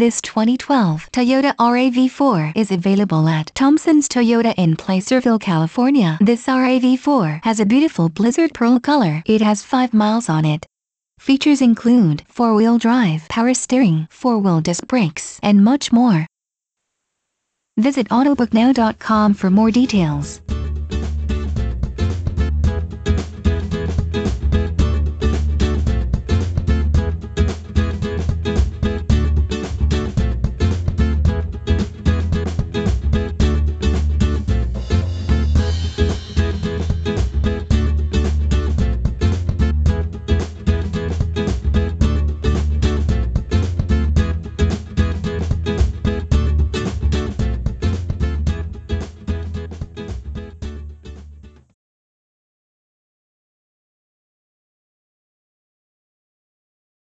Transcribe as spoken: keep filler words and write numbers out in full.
This twenty twelve Toyota R A V four is available at Thompson's Toyota in Placerville, California. This R A V four has a beautiful Blizzard Pearl color. It has five miles on it. Features include four-wheel drive, power steering, four-wheel disc brakes, and much more. Visit autobooknow dot com for more details.